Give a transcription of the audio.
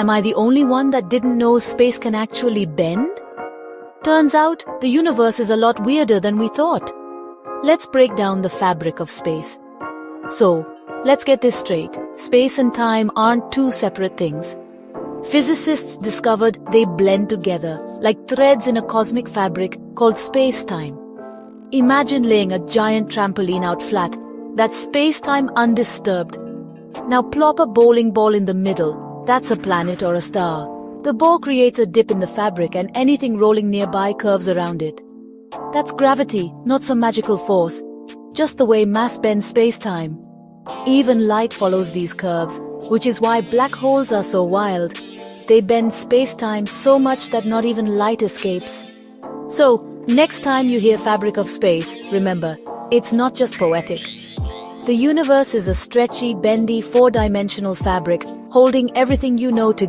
Am I the only one that didn't know space can actually bend? Turns out, the universe is a lot weirder than we thought. Let's break down the fabric of space. So, let's get this straight. Space and time aren't two separate things. Physicists discovered they blend together, like threads in a cosmic fabric called space-time. Imagine laying a giant trampoline out flat, that's space-time undisturbed. Now plop a bowling ball in the middle. That's a planet or a star. The ball creates a dip in the fabric and anything rolling nearby curves around it. That's gravity, not some magical force. Just the way mass bends space-time. Even light follows these curves, which is why black holes are so wild. They bend space-time so much that not even light escapes. So, next time you hear fabric of space, remember, it's not just poetic. The universe is a stretchy, bendy, four-dimensional fabric, holding everything you know together.